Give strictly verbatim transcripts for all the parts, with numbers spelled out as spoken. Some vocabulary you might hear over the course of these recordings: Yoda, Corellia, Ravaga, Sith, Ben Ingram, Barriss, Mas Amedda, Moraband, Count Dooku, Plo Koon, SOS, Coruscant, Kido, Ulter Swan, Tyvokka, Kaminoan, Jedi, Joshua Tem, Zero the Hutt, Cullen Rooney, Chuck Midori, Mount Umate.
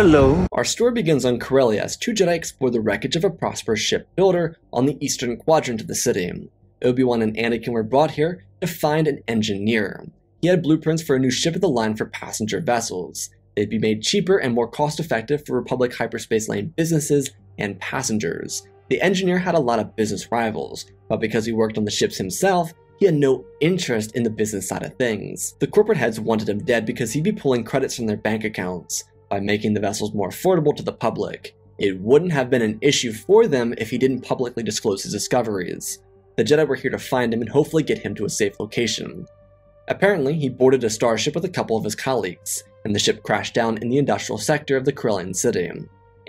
Hello. Our story begins on Corellia as two Jedi explore the wreckage of a prosperous shipbuilder on the eastern quadrant of the city. Obi-Wan and Anakin were brought here to find an engineer. He had blueprints for a new ship at the line for passenger vessels. They'd be made cheaper and more cost-effective for Republic hyperspace lane businesses and passengers. The engineer had a lot of business rivals, but because he worked on the ships himself, he had no interest in the business side of things. The corporate heads wanted him dead because he'd be pulling credits from their bank accounts by making the vessels more affordable to the public. It wouldn't have been an issue for them if he didn't publicly disclose his discoveries. The Jedi were here to find him and hopefully get him to a safe location. Apparently, he boarded a starship with a couple of his colleagues, and the ship crashed down in the industrial sector of the Corellian city.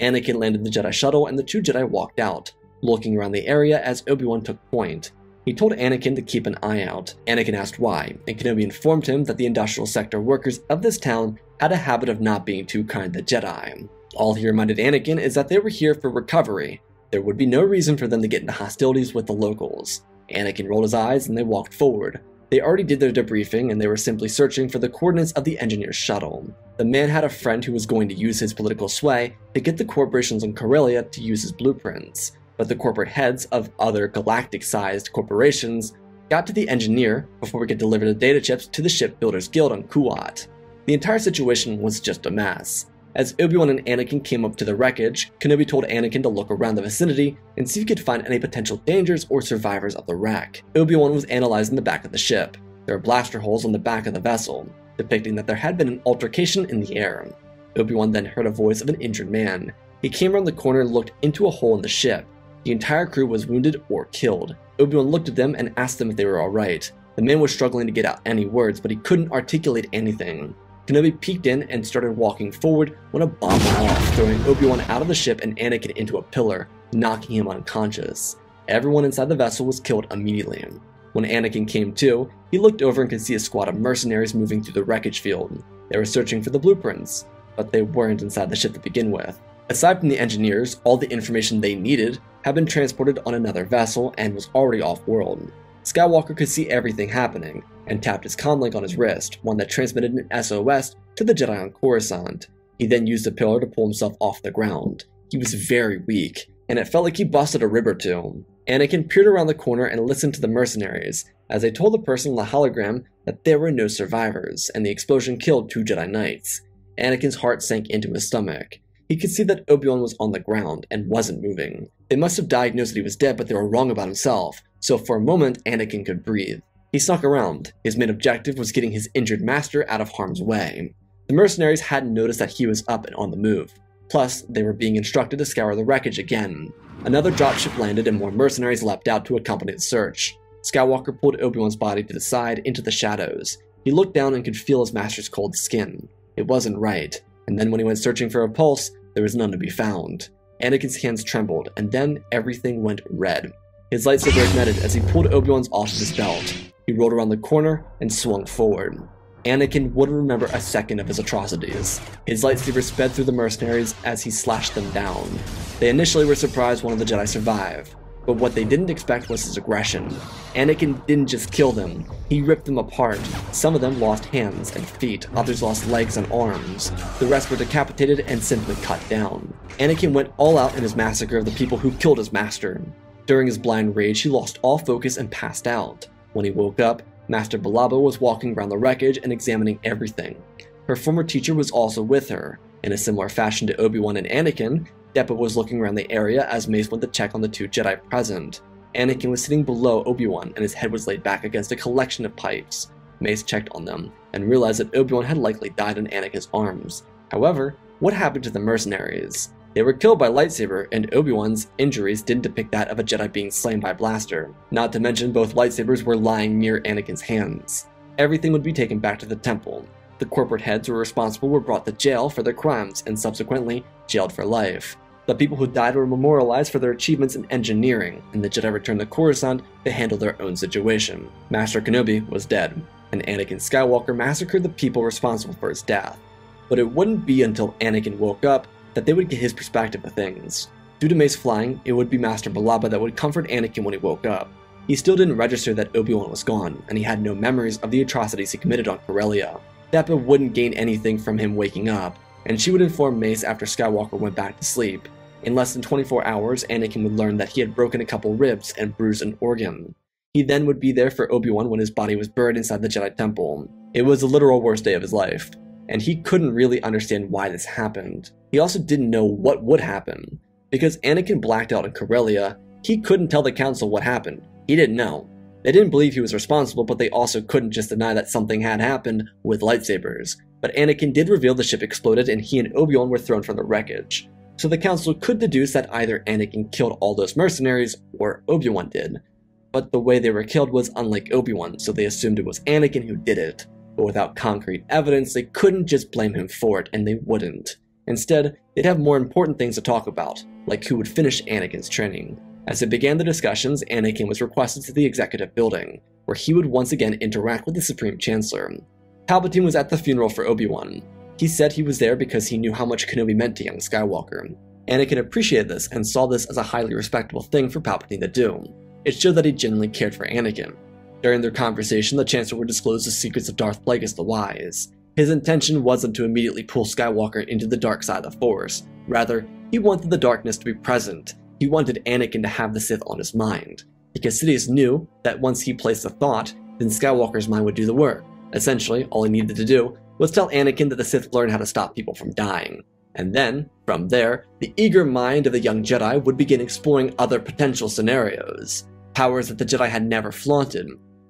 Anakin landed the Jedi shuttle and the two Jedi walked out, looking around the area as Obi-Wan took point. He told Anakin to keep an eye out. Anakin asked why, and Kenobi informed him that the industrial sector workers of this town had a habit of not being too kind to Jedi. All he reminded Anakin is that they were here for recovery. There would be no reason for them to get into hostilities with the locals. Anakin rolled his eyes and they walked forward. They already did their debriefing and they were simply searching for the coordinates of the engineer's shuttle. The man had a friend who was going to use his political sway to get the corporations in Corellia to use his blueprints, but the corporate heads of other galactic-sized corporations got to the engineer before we could deliver the data chips to the Shipbuilders Guild on Kuat. The entire situation was just a mess. As Obi-Wan and Anakin came up to the wreckage, Kenobi told Anakin to look around the vicinity and see if he could find any potential dangers or survivors of the wreck. Obi-Wan was analyzing the back of the ship. There were blaster holes on the back of the vessel, depicting that there had been an altercation in the air. Obi-Wan then heard a voice of an injured man. He came around the corner and looked into a hole in the ship. The entire crew was wounded or killed. Obi-Wan looked at them and asked them if they were alright. The man was struggling to get out any words, but he couldn't articulate anything. Kenobi peeked in and started walking forward when a bomb went off, throwing Obi-Wan out of the ship and Anakin into a pillar, knocking him unconscious. Everyone inside the vessel was killed immediately. When Anakin came to, he looked over and could see a squad of mercenaries moving through the wreckage field. They were searching for the blueprints, but they weren't inside the ship to begin with. Aside from the engineers, all the information they needed had been transported on another vessel and was already off-world. Skywalker could see everything happening, and tapped his comlink on his wrist, one that transmitted an S O S to the Jedi on Coruscant. He then used a pillar to pull himself off the ground. He was very weak, and it felt like he busted a rib or two. Anakin peered around the corner and listened to the mercenaries, as they told the person on the hologram that there were no survivors, and the explosion killed two Jedi Knights. Anakin's heart sank into his stomach. He could see that Obi-Wan was on the ground and wasn't moving. They must have diagnosed that he was dead, but they were wrong about himself, so for a moment Anakin could breathe. He snuck around. His main objective was getting his injured master out of harm's way. The mercenaries hadn't noticed that he was up and on the move. Plus, they were being instructed to scour the wreckage again. Another dropship landed and more mercenaries leapt out to accompany the search. Skywalker pulled Obi-Wan's body to the side into the shadows. He looked down and could feel his master's cold skin. It wasn't right. And then when he went searching for a pulse, there was none to be found. Anakin's hands trembled, and then everything went red. His lightsaber ignited as he pulled Obi-Wan's off of his belt. He rolled around the corner and swung forward. Anakin wouldn't remember a second of his atrocities. His lightsaber sped through the mercenaries as he slashed them down. They initially were surprised one of the Jedi survived, but what they didn't expect was his aggression. Anakin didn't just kill them, he ripped them apart. Some of them lost hands and feet, others lost legs and arms. The rest were decapitated and simply cut down. Anakin went all out in his massacre of the people who killed his master. During his blind rage, he lost all focus and passed out. When he woke up, Master Billaba was walking around the wreckage and examining everything. Her former teacher was also with her. In a similar fashion to Obi-Wan and Anakin, Depa was looking around the area as Mace went to check on the two Jedi present. Anakin was sitting below Obi-Wan and his head was laid back against a collection of pipes. Mace checked on them and realized that Obi-Wan had likely died in Anakin's arms. However, what happened to the mercenaries? They were killed by lightsaber, and Obi-Wan's injuries didn't depict that of a Jedi being slain by blaster. Not to mention both lightsabers were lying near Anakin's hands. Everything would be taken back to the temple. The corporate heads who were responsible were brought to jail for their crimes and subsequently jailed for life. The people who died were memorialized for their achievements in engineering, and the Jedi returned to Coruscant to handle their own situation. Master Kenobi was dead, and Anakin Skywalker massacred the people responsible for his death. But it wouldn't be until Anakin woke up that they would get his perspective of things. Due to Mace flying, it would be Master Billaba that would comfort Anakin when he woke up. He still didn't register that Obi-Wan was gone, and he had no memories of the atrocities he committed on Corellia. Depa wouldn't gain anything from him waking up, and she would inform Mace after Skywalker went back to sleep. In less than twenty-four hours, Anakin would learn that he had broken a couple ribs and bruised an organ. He then would be there for Obi-Wan when his body was buried inside the Jedi Temple. It was the literal worst day of his life, and he couldn't really understand why this happened. He also didn't know what would happen. Because Anakin blacked out in Corellia, he couldn't tell the Council what happened. He didn't know. They didn't believe he was responsible, but they also couldn't just deny that something had happened with lightsabers. But Anakin did reveal the ship exploded and he and Obi-Wan were thrown from the wreckage. So the Council could deduce that either Anakin killed all those mercenaries or Obi-Wan did. But the way they were killed was unlike Obi-Wan, so they assumed it was Anakin who did it. But without concrete evidence, they couldn't just blame him for it, and they wouldn't. Instead, they'd have more important things to talk about, like who would finish Anakin's training. As they began the discussions, Anakin was requested to the executive building, where he would once again interact with the Supreme Chancellor. Palpatine was at the funeral for Obi-Wan. He said he was there because he knew how much Kenobi meant to young Skywalker. Anakin appreciated this and saw this as a highly respectable thing for Palpatine to do. It showed that he genuinely cared for Anakin. During their conversation, the Chancellor would disclose the secrets of Darth Plagueis the Wise. His intention wasn't to immediately pull Skywalker into the dark side of the Force. Rather, he wanted the darkness to be present. He wanted Anakin to have the Sith on his mind. Because Sidious knew that once he placed a thought, then Skywalker's mind would do the work. Essentially, all he needed to do was tell Anakin that the Sith learned how to stop people from dying. And then, from there, the eager mind of the young Jedi would begin exploring other potential scenarios. Powers that the Jedi had never flaunted.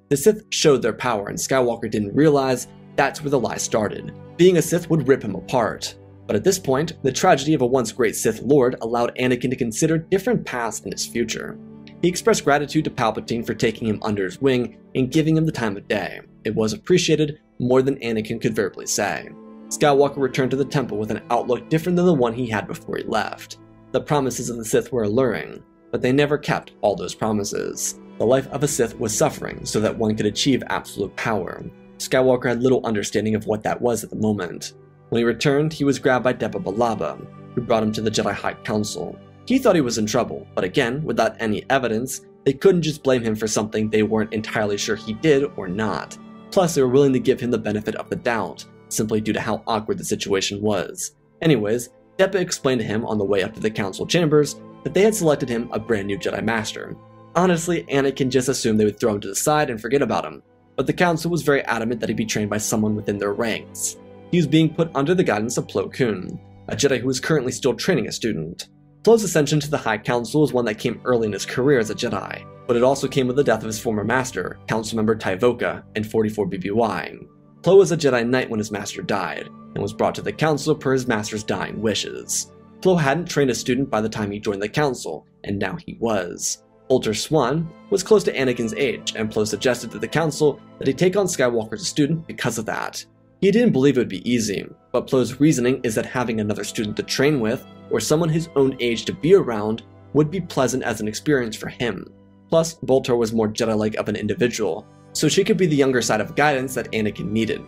The Sith showed their power, and Skywalker didn't realize that's where the lie started. Being a Sith would rip him apart. But at this point, the tragedy of a once great Sith Lord allowed Anakin to consider different paths in his future. He expressed gratitude to Palpatine for taking him under his wing and giving him the time of day. It was appreciated more than Anakin could verbally say. Skywalker returned to the temple with an outlook different than the one he had before he left. The promises of the Sith were alluring, but they never kept all those promises. The life of a Sith was suffering so that one could achieve absolute power. Skywalker had little understanding of what that was at the moment. When he returned, he was grabbed by Depa Billaba, who brought him to the Jedi High Council. He thought he was in trouble, but again, without any evidence, they couldn't just blame him for something they weren't entirely sure he did or not. Plus, they were willing to give him the benefit of the doubt, simply due to how awkward the situation was. Anyways, Depa explained to him on the way up to the Council chambers that they had selected him a brand new Jedi Master. Honestly, Anakin just assumed they would throw him to the side and forget about him, but the Council was very adamant that he be trained by someone within their ranks. He was being put under the guidance of Plo Koon, a Jedi who was currently still training a student. Plo's ascension to the High Council was one that came early in his career as a Jedi, but it also came with the death of his former master, Councilmember Tyvokka, in forty-four B B Y. Plo was a Jedi Knight when his master died, and was brought to the Council per his master's dying wishes. Plo hadn't trained a student by the time he joined the Council, and now he was. Ulter Swan was close to Anakin's age, and Plo suggested to the Council that he take on Skywalker as a student because of that. He didn't believe it would be easy, but Plo's reasoning is that having another student to train with, or someone his own age to be around, would be pleasant as an experience for him. Plus, Bultar was more Jedi-like of an individual, so she could be the younger side of guidance that Anakin needed.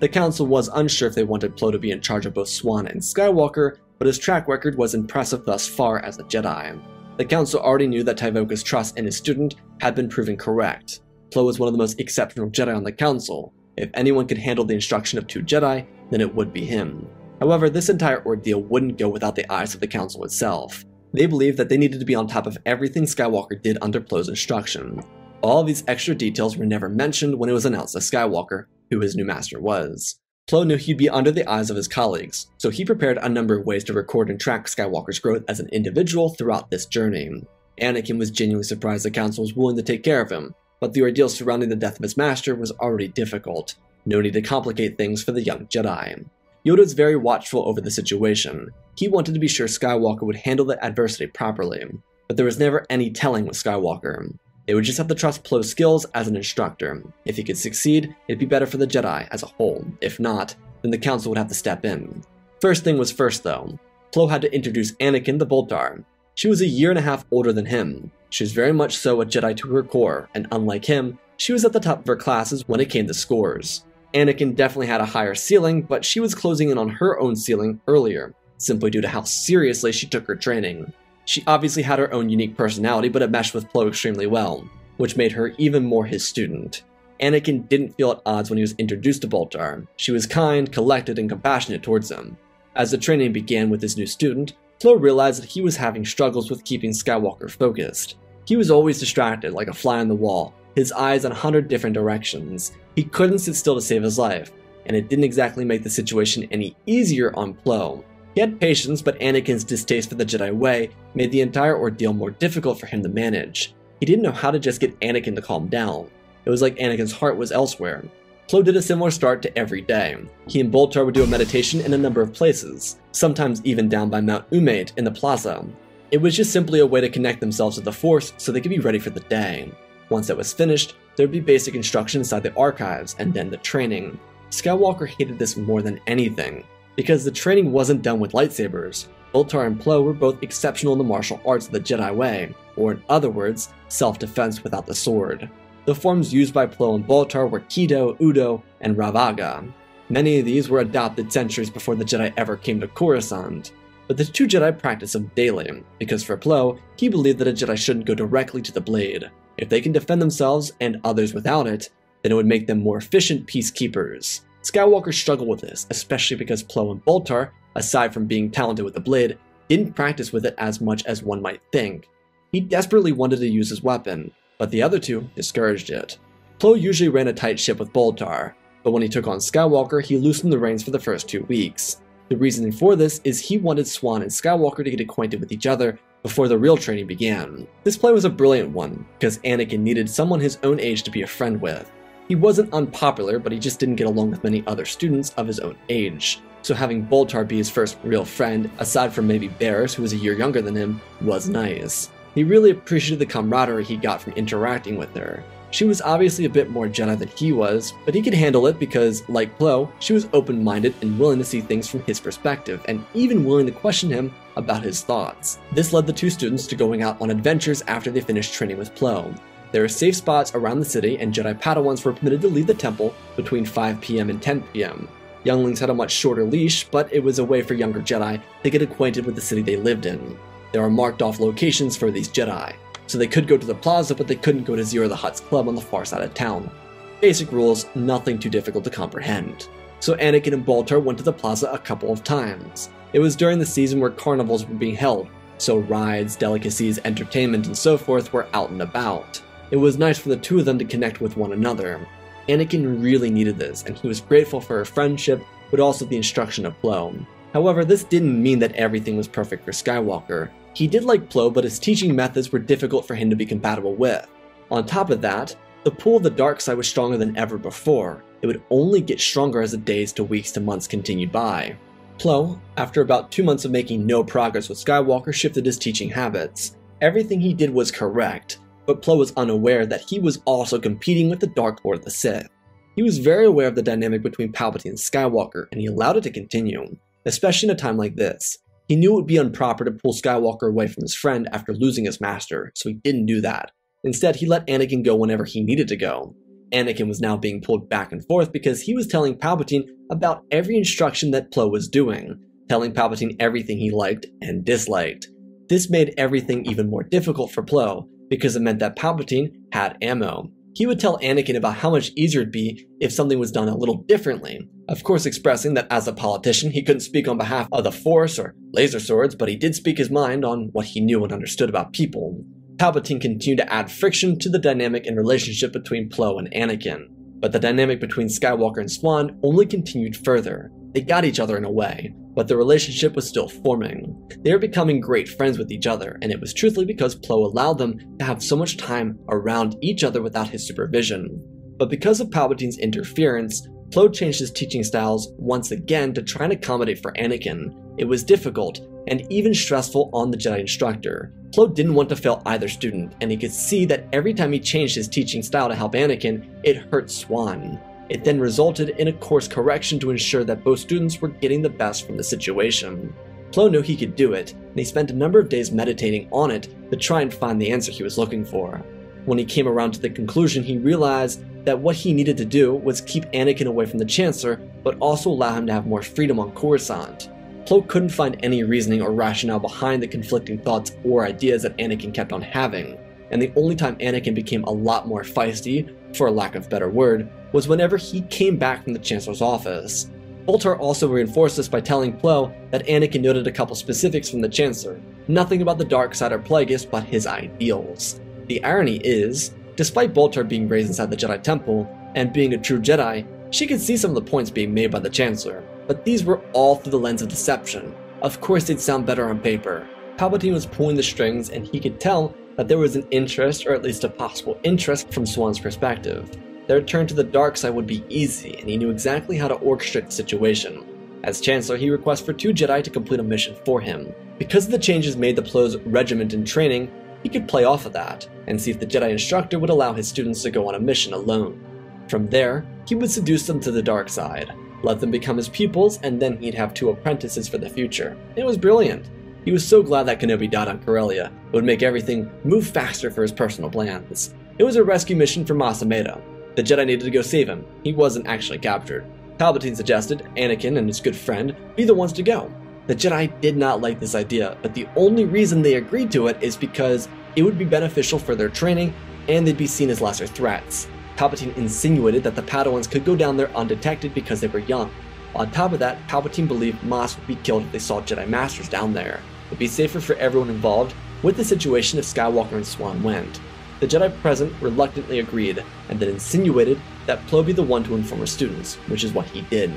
The Council was unsure if they wanted Plo to be in charge of both Swan and Skywalker, but his track record was impressive thus far as a Jedi. The Council already knew that Tyvokka's trust in his student had been proven correct. Plo was one of the most exceptional Jedi on the Council. If anyone could handle the instruction of two Jedi, then it would be him. However, this entire ordeal wouldn't go without the eyes of the Council itself. They believed that they needed to be on top of everything Skywalker did under Plo's instruction. All of these extra details were never mentioned when it was announced that Skywalker, who his new master was. Plo knew he'd be under the eyes of his colleagues, so he prepared a number of ways to record and track Skywalker's growth as an individual throughout this journey. Anakin was genuinely surprised the Council was willing to take care of him, but the ordeal surrounding the death of his master was already difficult. No need to complicate things for the young Jedi. Yoda was very watchful over the situation. He wanted to be sure Skywalker would handle the adversity properly, but there was never any telling with Skywalker. They would just have to trust Plo's skills as an instructor. If he could succeed, it'd be better for the Jedi as a whole. If not, then the Council would have to step in. First thing was first though. Plo had to introduce Anakin to Bultar. She was a year and a half older than him. She was very much so a Jedi to her core, and unlike him, she was at the top of her classes when it came to scores. Anakin definitely had a higher ceiling, but she was closing in on her own ceiling earlier, simply due to how seriously she took her training. She obviously had her own unique personality, but it meshed with Plo extremely well, which made her even more his student. Anakin didn't feel at odds when he was introduced to Bultar. She was kind, collected, and compassionate towards him. As the training began with his new student, Plo realized that he was having struggles with keeping Skywalker focused. He was always distracted, like a fly on the wall, his eyes in a hundred different directions. He couldn't sit still to save his life, and it didn't exactly make the situation any easier on Plo. He had patience, but Anakin's distaste for the Jedi way made the entire ordeal more difficult for him to manage. He didn't know how to just get Anakin to calm down. It was like Anakin's heart was elsewhere. Plo did a similar start to every day. He and Bultar would do a meditation in a number of places, sometimes even down by Mount Umate in the plaza. It was just simply a way to connect themselves to the Force so they could be ready for the day. Once that was finished, there would be basic instruction inside the archives, and then the training. Skywalker hated this more than anything. Because the training wasn't done with lightsabers, Bultar and Plo were both exceptional in the martial arts of the Jedi way, or in other words, self-defense without the sword. The forms used by Plo and Bultar were Kido, Udo, and Ravaga. Many of these were adopted centuries before the Jedi ever came to Coruscant, but the two Jedi practice them daily, because for Plo, he believed that a Jedi shouldn't go directly to the blade. If they can defend themselves and others without it, then it would make them more efficient peacekeepers. Skywalker struggled with this, especially because Plo and Bultar, aside from being talented with the blade, didn't practice with it as much as one might think. He desperately wanted to use his weapon, but the other two discouraged it. Plo usually ran a tight ship with Bultar, but when he took on Skywalker, he loosened the reins for the first two weeks. The reasoning for this is he wanted Swan and Skywalker to get acquainted with each other before the real training began. This play was a brilliant one, because Anakin needed someone his own age to be a friend with. He wasn't unpopular, but he just didn't get along with many other students of his own age, so having Bultar be his first real friend, aside from maybe Barriss, who was a year younger than him, was nice. He really appreciated the camaraderie he got from interacting with her. She was obviously a bit more Jedi than he was, but he could handle it because, like Plo, she was open-minded and willing to see things from his perspective, and even willing to question him about his thoughts. This led the two students to going out on adventures after they finished training with Plo. There were safe spots around the city, and Jedi Padawans were permitted to leave the temple between five p m and ten p m Younglings had a much shorter leash, but it was a way for younger Jedi to get acquainted with the city they lived in. There are marked-off locations for these Jedi, so they could go to the plaza, but they couldn't go to Zero the Hutt's club on the far side of town. Basic rules, nothing too difficult to comprehend. So Anakin and Bultar went to the plaza a couple of times. It was during the season where carnivals were being held, so rides, delicacies, entertainment, and so forth were out and about. It was nice for the two of them to connect with one another. Anakin really needed this, and he was grateful for her friendship, but also the instruction of Plo. However, this didn't mean that everything was perfect for Skywalker. He did like Plo, but his teaching methods were difficult for him to be compatible with. On top of that, the pull of the dark side was stronger than ever before. It would only get stronger as the days to weeks to months continued by. Plo, after about two months of making no progress with Skywalker, shifted his teaching habits. Everything he did was correct, but Plo was unaware that he was also competing with the Dark Lord of the Sith. He was very aware of the dynamic between Palpatine and Skywalker, and he allowed it to continue, especially in a time like this. He knew it would be improper to pull Skywalker away from his friend after losing his master, so he didn't do that. Instead, he let Anakin go whenever he needed to go. Anakin was now being pulled back and forth because he was telling Palpatine about every instruction that Plo was doing, telling Palpatine everything he liked and disliked. This made everything even more difficult for Plo, because it meant that Palpatine had ammo. He would tell Anakin about how much easier it'd be if something was done a little differently, of course expressing that as a politician he couldn't speak on behalf of the Force or laser swords, but he did speak his mind on what he knew and understood about people. Palpatine continued to add friction to the dynamic and relationship between Plo and Anakin, but the dynamic between Skywalker and Swan only continued further. They got each other in a way, but the relationship was still forming. They were becoming great friends with each other, and it was truthfully because Plo allowed them to have so much time around each other without his supervision. But because of Palpatine's interference, Plo changed his teaching styles once again to try and accommodate for Anakin. It was difficult, and even stressful on the Jedi instructor. Plo didn't want to fail either student, and he could see that every time he changed his teaching style to help Anakin, it hurt Swan. It then resulted in a course correction to ensure that both students were getting the best from the situation. Plo knew he could do it, and he spent a number of days meditating on it to try and find the answer he was looking for. When he came around to the conclusion, he realized that what he needed to do was keep Anakin away from the Chancellor, but also allow him to have more freedom on Coruscant. Plo couldn't find any reasoning or rationale behind the conflicting thoughts or ideas that Anakin kept on having, and the only time Anakin became a lot more feisty, for lack of a better word, was whenever he came back from the Chancellor's office. Bultar also reinforced this by telling Plo that Anakin noted a couple specifics from the Chancellor, nothing about the dark side or Plagueis but his ideals. The irony is, despite Bultar being raised inside the Jedi Temple and being a true Jedi, she could see some of the points being made by the Chancellor, but these were all through the lens of deception. Of course they'd sound better on paper. Palpatine was pulling the strings and he could tell that there was an interest, or at least a possible interest, from Swan's perspective. Their turn to the dark side would be easy, and he knew exactly how to orchestrate the situation. As Chancellor, he requests for two Jedi to complete a mission for him. Because of the changes made to Plo's regiment and training, he could play off of that, and see if the Jedi instructor would allow his students to go on a mission alone. From there, he would seduce them to the dark side, let them become his pupils, and then he'd have two apprentices for the future. It was brilliant. He was so glad that Kenobi died on Corellia. It would make everything move faster for his personal plans. It was a rescue mission for Mas Amedda. The Jedi needed to go save him. He wasn't actually captured. Palpatine suggested Anakin and his good friend be the ones to go. The Jedi did not like this idea, but the only reason they agreed to it is because it would be beneficial for their training and they'd be seen as lesser threats. Palpatine insinuated that the Padawans could go down there undetected because they were young. On top of that, Palpatine believed Mas would be killed if they saw Jedi Masters down there. It'd be safer for everyone involved with the situation if Skywalker and Swan went. The Jedi present reluctantly agreed, and then insinuated that Plo be the one to inform her students, which is what he did.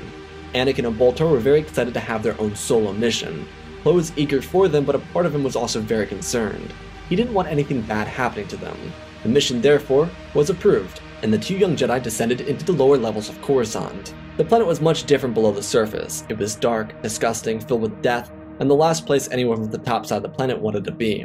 Anakin and Bultar were very excited to have their own solo mission. Plo was eager for them, but a part of him was also very concerned. He didn't want anything bad happening to them. The mission, therefore, was approved, and the two young Jedi descended into the lower levels of Coruscant. The planet was much different below the surface. It was dark, disgusting, filled with death, and the last place anyone from the top side of the planet wanted to be.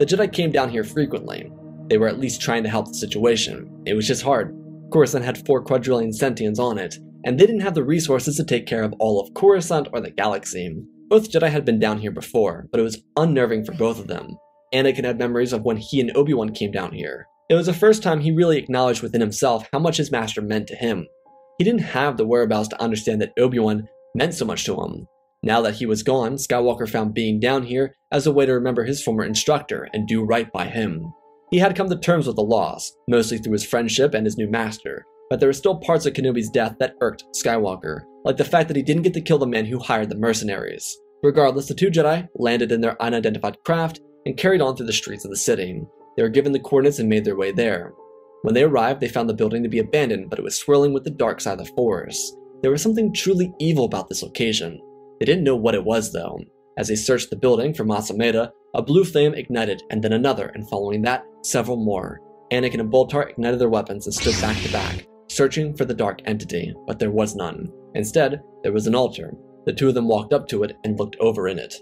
The Jedi came down here frequently. They were at least trying to help the situation. It was just hard. Coruscant had four quadrillion sentients on it, and they didn't have the resources to take care of all of Coruscant or the galaxy. Both Jedi had been down here before, but it was unnerving for both of them. Anakin had memories of when he and Obi-Wan came down here. It was the first time he really acknowledged within himself how much his master meant to him. He didn't have the whereabouts to understand that Obi-Wan meant so much to him. Now that he was gone, Skywalker found being down here as a way to remember his former instructor and do right by him. He had come to terms with the loss, mostly through his friendship and his new master, but there were still parts of Kenobi's death that irked Skywalker, like the fact that he didn't get to kill the man who hired the mercenaries. Regardless, the two Jedi landed in their unidentified craft and carried on through the streets of the city. They were given the coordinates and made their way there. When they arrived, they found the building to be abandoned, but it was swirling with the dark side of the force. There was something truly evil about this location. They didn't know what it was, though. As they searched the building for Mas Amedda, a blue flame ignited, and then another, and following that, several more. Anakin and Bultar ignited their weapons and stood back to back, searching for the dark entity, but there was none. Instead, there was an altar. The two of them walked up to it and looked over in it.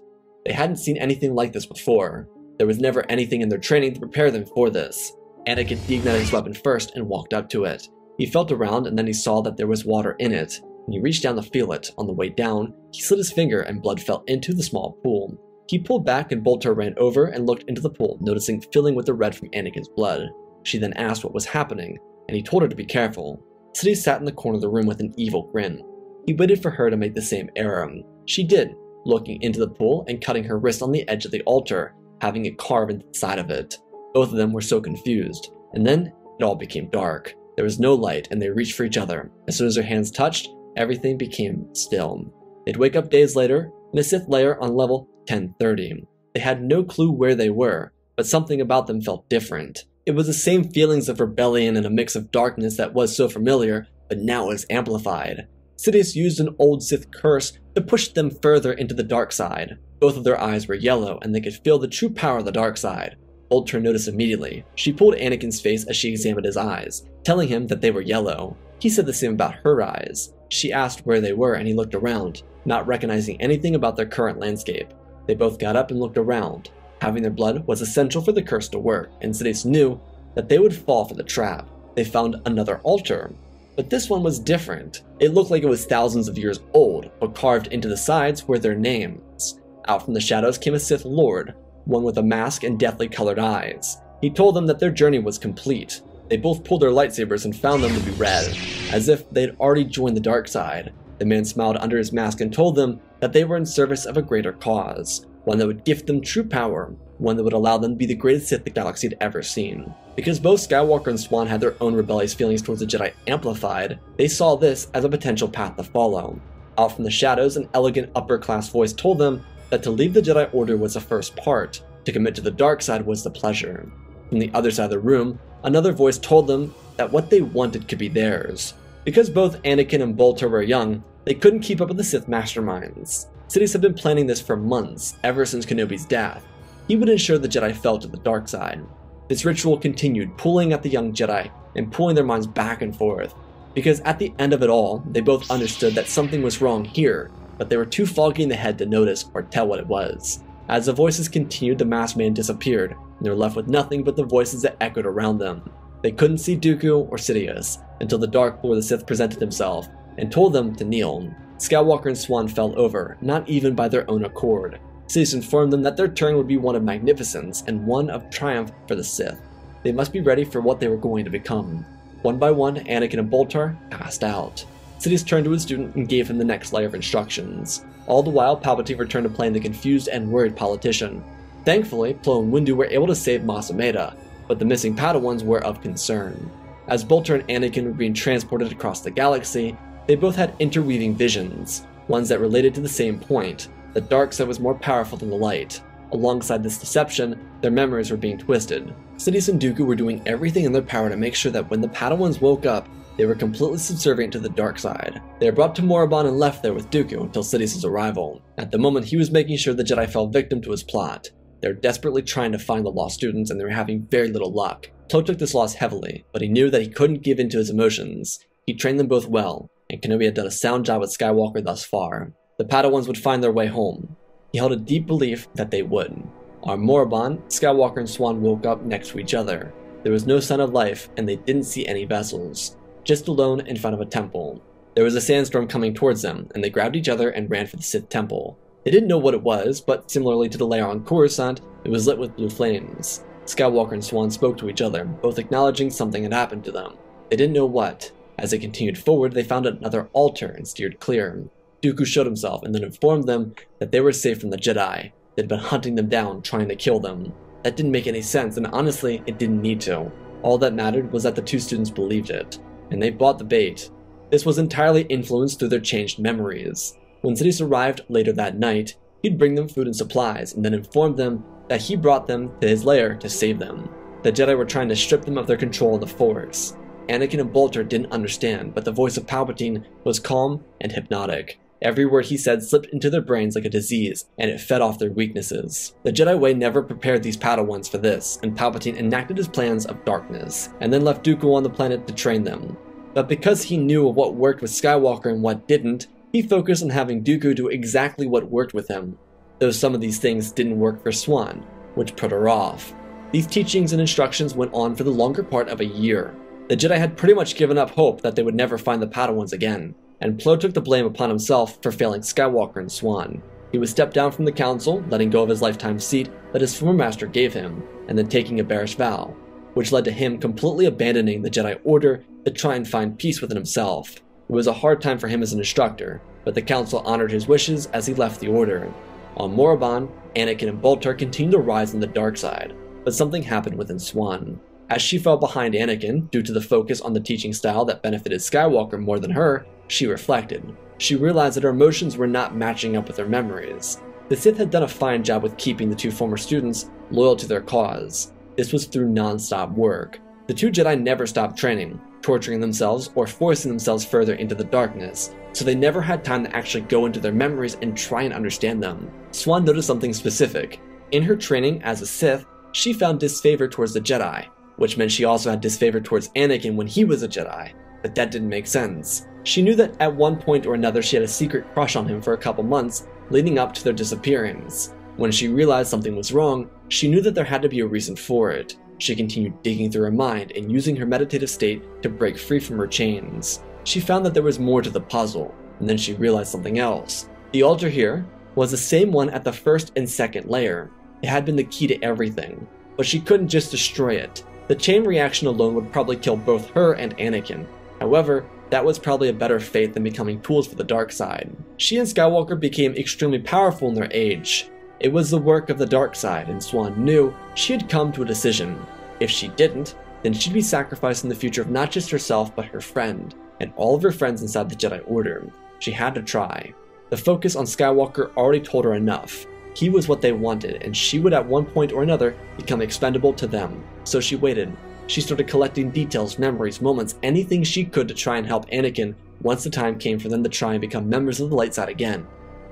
They hadn't seen anything like this before. There was never anything in their training to prepare them for this. Anakin deignited his weapon first and walked up to it. He felt around and then he saw that there was water in it, and he reached down to feel it. On the way down, he slid his finger and blood fell into the small pool. He pulled back and Bultar ran over and looked into the pool, noticing filling with the red from Anakin's blood. She then asked what was happening, and he told her to be careful. Sidious sat in the corner of the room with an evil grin. He waited for her to make the same error. She did, looking into the pool and cutting her wrist on the edge of the altar, having it carved into the side of it. Both of them were so confused, and then it all became dark. There was no light, and they reached for each other. As soon as their hands touched, everything became still. They'd wake up days later in a Sith lair on level ten thirty. They had no clue where they were, but something about them felt different. It was the same feelings of rebellion and a mix of darkness that was so familiar, but now was amplified. Sidious used an old Sith curse to push them further into the dark side. Both of their eyes were yellow, and they could feel the true power of the dark side. Bultar noticed immediately. She pulled Anakin's face as she examined his eyes, telling him that they were yellow. He said the same about her eyes. She asked where they were, and he looked around, not recognizing anything about their current landscape. They both got up and looked around. Having their blood was essential for the curse to work, and Sidious knew that they would fall for the trap. They found another altar, but this one was different. It looked like it was thousands of years old, but carved into the sides were their names. Out from the shadows came a Sith Lord, one with a mask and deathly colored eyes. He told them that their journey was complete. They both pulled their lightsabers and found them to be red, as if they'd already joined the dark side. The man smiled under his mask and told them that they were in service of a greater cause, one that would gift them true power, one that would allow them to be the greatest Sith the galaxy had ever seen. Because both Skywalker and Swan had their own rebellious feelings towards the Jedi amplified, they saw this as a potential path to follow. Out from the shadows, an elegant upper-class voice told them that to leave the Jedi Order was the first part, to commit to the dark side was the pleasure. From the other side of the room, another voice told them that what they wanted could be theirs. Because both Anakin and Bultar were young, they couldn't keep up with the Sith masterminds. Sidious had been planning this for months, ever since Kenobi's death. He would ensure the Jedi fell to the dark side. This ritual continued, pulling at the young Jedi and pulling their minds back and forth. Because at the end of it all, they both understood that something was wrong here, but they were too foggy in the head to notice or tell what it was. As the voices continued, the masked man disappeared, and they were left with nothing but the voices that echoed around them. They couldn't see Dooku or Sidious, until the Dark Lord of the Sith presented himself and told them to kneel. Skywalker and Swan fell over, not even by their own accord. Sidious informed them that their turn would be one of magnificence and one of triumph for the Sith. They must be ready for what they were going to become. One by one, Anakin and Bultar passed out. Sidious turned to his student and gave him the next layer of instructions. All the while, Palpatine returned to playing the confused and worried politician. Thankfully, Plo and Windu were able to save Mas Amedda, but the missing Padawans were of concern. As Bultar and Anakin were being transported across the galaxy, they both had interweaving visions, ones that related to the same point. The dark side was more powerful than the light. Alongside this deception, their memories were being twisted. Sidious and Dooku were doing everything in their power to make sure that when the Padawans woke up, they were completely subservient to the dark side. They were brought to Moraband and left there with Dooku until Sidious's arrival. At the moment, he was making sure the Jedi fell victim to his plot. They were desperately trying to find the lost students, and they were having very little luck. Plo took this loss heavily, but he knew that he couldn't give in to his emotions. He trained them both well, and Kenobi had done a sound job with Skywalker thus far. The Padawans would find their way home. He held a deep belief that they would. On Moraband, Skywalker and Swan woke up next to each other. There was no sign of life, and they didn't see any vessels. Just alone in front of a temple. There was a sandstorm coming towards them, and they grabbed each other and ran for the Sith temple. They didn't know what it was, but similarly to the lair on Coruscant, it was lit with blue flames. Skywalker and Swan spoke to each other, both acknowledging something had happened to them. They didn't know what. As they continued forward, they found another altar and steered clear. Dooku showed himself and then informed them that they were safe from the Jedi. They'd been hunting them down, trying to kill them. That didn't make any sense, and honestly, it didn't need to. All that mattered was that the two students believed it, and they bought the bait. This was entirely influenced through their changed memories. When Sidious arrived later that night, he'd bring them food and supplies, and then informed them that he brought them to his lair to save them. The Jedi were trying to strip them of their control of the Force. Anakin and Bultar didn't understand, but the voice of Palpatine was calm and hypnotic. Every word he said slipped into their brains like a disease, and it fed off their weaknesses. The Jedi Way never prepared these Padawans for this, and Palpatine enacted his plans of darkness, and then left Dooku on the planet to train them. But because he knew of what worked with Skywalker and what didn't, he focused on having Dooku do exactly what worked with him, though some of these things didn't work for Swan, which put her off. These teachings and instructions went on for the longer part of a year. The Jedi had pretty much given up hope that they would never find the Padawans again, and Plo took the blame upon himself for failing Skywalker and Swan. He was stepped down from the council, letting go of his lifetime seat that his former master gave him, and then taking a Barriss vow, which led to him completely abandoning the Jedi Order to try and find peace within himself. It was a hard time for him as an instructor, but the council honored his wishes as he left the Order. On Moraband, Anakin and Bultar continued to rise on the dark side, but something happened within Swan. As she fell behind Anakin, due to the focus on the teaching style that benefited Skywalker more than her, she reflected. She realized that her emotions were not matching up with her memories. The Sith had done a fine job with keeping the two former students loyal to their cause. This was through non-stop work. The two Jedi never stopped training, torturing themselves or forcing themselves further into the darkness, so they never had time to actually go into their memories and try and understand them. Swan noticed something specific. In her training as a Sith, she found disfavor towards the Jedi, which meant she also had disfavor towards Anakin when he was a Jedi, but that didn't make sense. She knew that at one point or another she had a secret crush on him for a couple months leading up to their disappearance. When she realized something was wrong, she knew that there had to be a reason for it. She continued digging through her mind and using her meditative state to break free from her chains. She found that there was more to the puzzle, and then she realized something else. The altar here was the same one at the first and second layer. It had been the key to everything, but she couldn't just destroy it. The chain reaction alone would probably kill both her and Anakin. However, that was probably a better fate than becoming tools for the dark side. She and Skywalker became extremely powerful in their age. It was the work of the dark side, and Swan knew she had come to a decision. If she didn't, then she'd be sacrificing the future of not just herself, but her friend, and all of her friends inside the Jedi Order. She had to try. The focus on Skywalker already told her enough. He was what they wanted, and she would at one point or another become expendable to them. So she waited. She started collecting details, memories, moments, anything she could to try and help Anakin once the time came for them to try and become members of the light side again.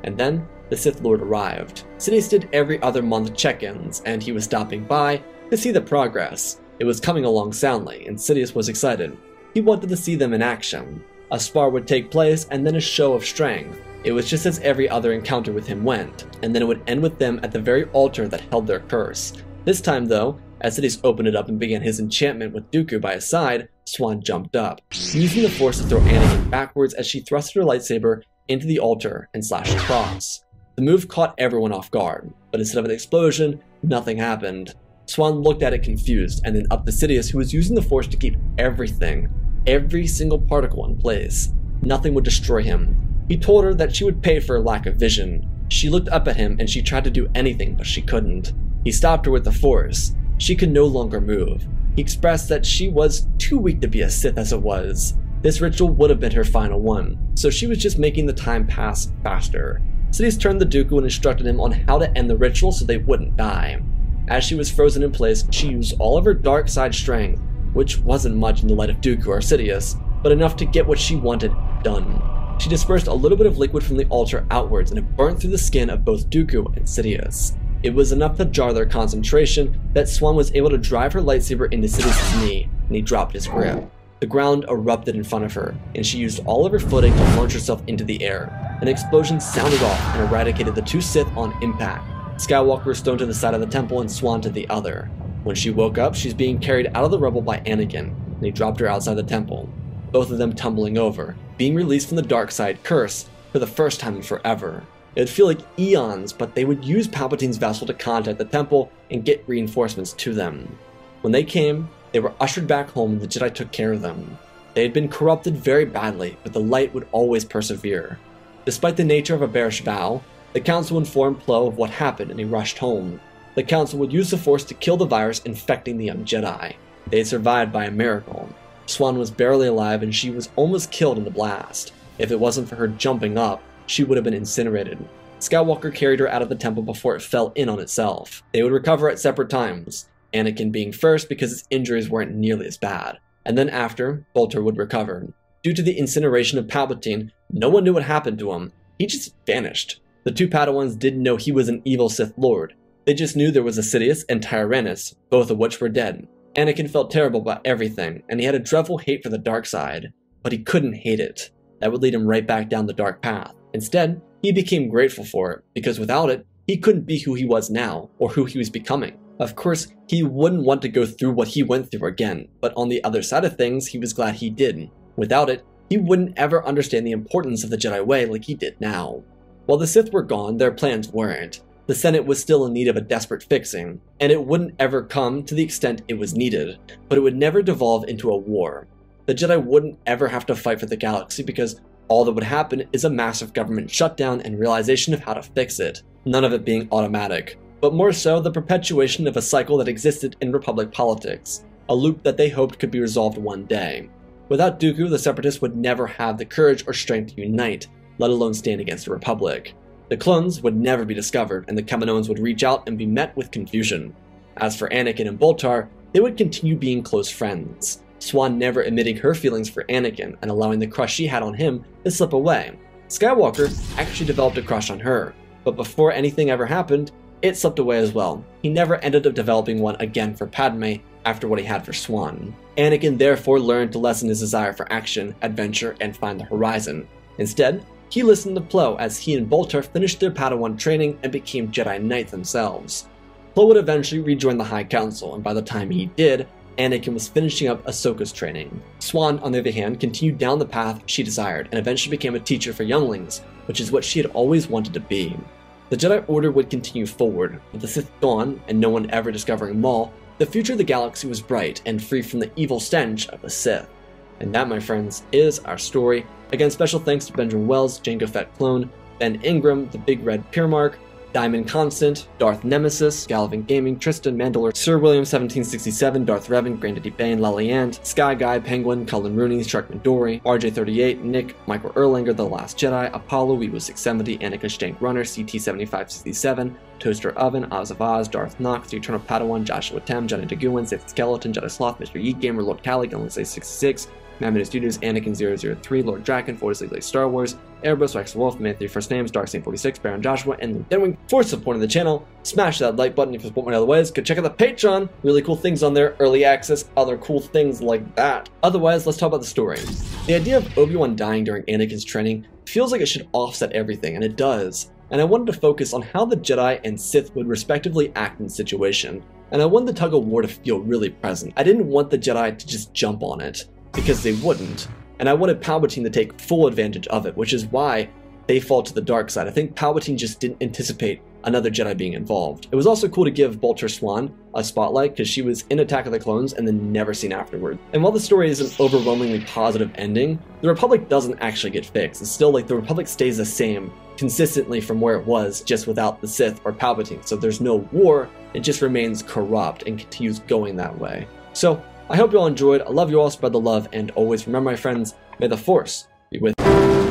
And then, the Sith Lord arrived. Sidious did every other month check-ins, and he was stopping by to see the progress. It was coming along soundly, and Sidious was excited. He wanted to see them in action. A spar would take place, and then a show of strength. It was just as every other encounter with him went, and then it would end with them at the very altar that held their curse. This time, though, as Sidious opened it up and began his enchantment with Dooku by his side, Swan jumped up, using the Force to throw Anakin backwards as she thrust her lightsaber into the altar and slashed across. The move caught everyone off guard, but instead of an explosion, nothing happened. Swan looked at it confused, and then up to Sidious, who was using the Force to keep everything, every single particle in place. Nothing would destroy him. He told her that she would pay for her lack of vision. She looked up at him and she tried to do anything, but she couldn't. He stopped her with the Force. She could no longer move. He expressed that she was too weak to be a Sith as it was. This ritual would have been her final one, so she was just making the time pass faster. Sidious turned to Dooku and instructed him on how to end the ritual so they wouldn't die. As she was frozen in place, she used all of her dark side strength, which wasn't much in the light of Dooku or Sidious, but enough to get what she wanted done. She dispersed a little bit of liquid from the altar outwards, and it burnt through the skin of both Dooku and Sidious. It was enough to jar their concentration that Swan was able to drive her lightsaber into Sidious's knee, and he dropped his grip. The ground erupted in front of her, and she used all of her footing to launch herself into the air. An explosion sounded off and eradicated the two Sith on impact. Skywalker was thrown to the side of the temple and Swan to the other. When she woke up, she's being carried out of the rubble by Anakin, and he dropped her outside the temple, both of them tumbling over, being released from the dark side curse for the first time in forever. It would feel like eons, but they would use Palpatine's vessel to contact the temple and get reinforcements to them. When they came, they were ushered back home and the Jedi took care of them. They had been corrupted very badly, but the light would always persevere. Despite the nature of a bearish vow, the Council informed Plo of what happened and he rushed home. The Council would use the Force to kill the virus infecting the young Jedi. They had survived by a miracle. Swan was barely alive and she was almost killed in the blast. If it wasn't for her jumping up, she would have been incinerated. Skywalker carried her out of the temple before it fell in on itself. They would recover at separate times, Anakin being first because his injuries weren't nearly as bad, and then after, Bultar would recover. Due to the incineration of Palpatine, no one knew what happened to him. He just vanished. The two Padawans didn't know he was an evil Sith Lord. They just knew there was a Sidious and Tyrannus, both of which were dead. Anakin felt terrible about everything, and he had a dreadful hate for the dark side, but he couldn't hate it. That would lead him right back down the dark path. Instead, he became grateful for it, because without it, he couldn't be who he was now, or who he was becoming. Of course, he wouldn't want to go through what he went through again, but on the other side of things, he was glad he did. Without it, he wouldn't ever understand the importance of the Jedi way like he did now. While the Sith were gone, their plans weren't. The Senate was still in need of a desperate fixing, and it wouldn't ever come to the extent it was needed, but it would never devolve into a war. The Jedi wouldn't ever have to fight for the galaxy because all that would happen is a massive government shutdown and realization of how to fix it, none of it being automatic, but more so the perpetuation of a cycle that existed in Republic politics, a loop that they hoped could be resolved one day. Without Dooku, the Separatists would never have the courage or strength to unite, let alone stand against the Republic. The clones would never be discovered, and the Kaminoans would reach out and be met with confusion. As for Anakin and Bultar, they would continue being close friends, Swan never admitting her feelings for Anakin and allowing the crush she had on him to slip away. Skywalker actually developed a crush on her, but before anything ever happened, it slipped away as well. He never ended up developing one again for Padme after what he had for Swan. Anakin therefore learned to lessen his desire for action, adventure, and find the horizon. Instead, he listened to Plo as he and Bultar finished their Padawan training and became Jedi Knights themselves. Plo would eventually rejoin the High Council, and by the time he did, Anakin was finishing up Ahsoka's training. Swan, on the other hand, continued down the path she desired and eventually became a teacher for younglings, which is what she had always wanted to be. The Jedi Order would continue forward, with the Sith gone and no one ever discovering Maul. The future of the galaxy was bright and free from the evil stench of the Sith. And that, my friends, is our story. Again, special thanks to Benjamin Wells, Jango Fett Clone, Ben Ingram, The Big Red Pyremark, Diamond Constant, Darth Nemesis, Gallivan Gaming, Tristan, Mandalore, Sir William seventeen sixty-seven, Darth Revan, Grandaddy Bane, Laliant, Sky Guy, Penguin, Cullen Rooney, Chuck Midori, R J thirty-eight, Nick, Michael Erlanger, The Last Jedi, Apollo, Weebo six seventy, Anakin Stank Runner, C T seventy-five sixty-seven, Toaster Oven, Oz of Oz, Darth Nox, The Eternal Padawan, Joshua Tem, Johnny DeGuin, Sith Skeleton, Jedi Sloth, Mister Yeet Gamer, Lord Cali, Gunless sixty-six, Mammoth Studios, Anakin zero zero three, Lord Draken, Fortis League, Star Wars, Airbus, Wax Wolf, Man three First Names, Dark Saint forty-six, Baron Joshua, and Denwing. For supporting the channel, smash that like button if you support me in other ways. Go check out the Patreon, really cool things on there, early access, other cool things like that. Otherwise, let's talk about the story. The idea of Obi-Wan dying during Anakin's training feels like it should offset everything, and it does. And I wanted to focus on how the Jedi and Sith would respectively act in the situation. And I wanted the tug of war to feel really present. I didn't want the Jedi to just jump on it, because they wouldn't, and I wanted Palpatine to take full advantage of it, which is why they fall to the dark side. I think Palpatine just didn't anticipate another Jedi being involved. It was also cool to give Ulter Swan a spotlight because she was in Attack of the Clones and then never seen afterward. And while the story is an overwhelmingly positive ending, the Republic doesn't actually get fixed. It's still like the Republic stays the same consistently from where it was, just without the Sith or Palpatine. So there's no war, it just remains corrupt and continues going that way. So I hope you all enjoyed. I love you all, spread the love, and always remember, my friends, may the Force be with you.